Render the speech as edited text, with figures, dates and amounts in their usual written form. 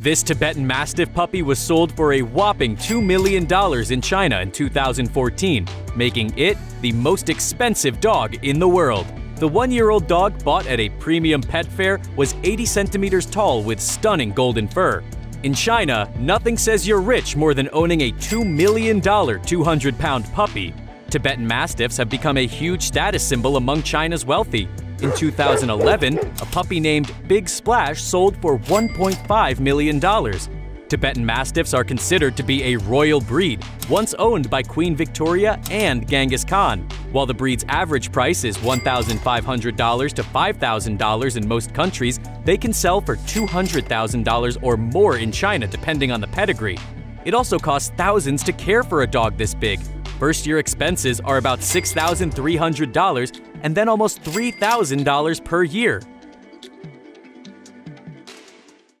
This Tibetan Mastiff puppy was sold for a whopping $2 million in China in 2014, making it the most expensive dog in the world. The one-year-old dog, bought at a premium pet fair, was 80 centimeters tall with stunning golden fur. In China, nothing says you're rich more than owning a $2 million 200-pound puppy. Tibetan Mastiffs have become a huge status symbol among China's wealthy. In 2011, a puppy named Big Splash sold for $1.5 million. Tibetan Mastiffs are considered to be a royal breed, once owned by Queen Victoria and Genghis Khan. While the breed's average price is $1,500 to $5,000 in most countries, they can sell for $200,000 or more in China, depending on the pedigree. It also costs thousands to care for a dog this big. First-year expenses are about $6,300 and then almost $3,000 per year.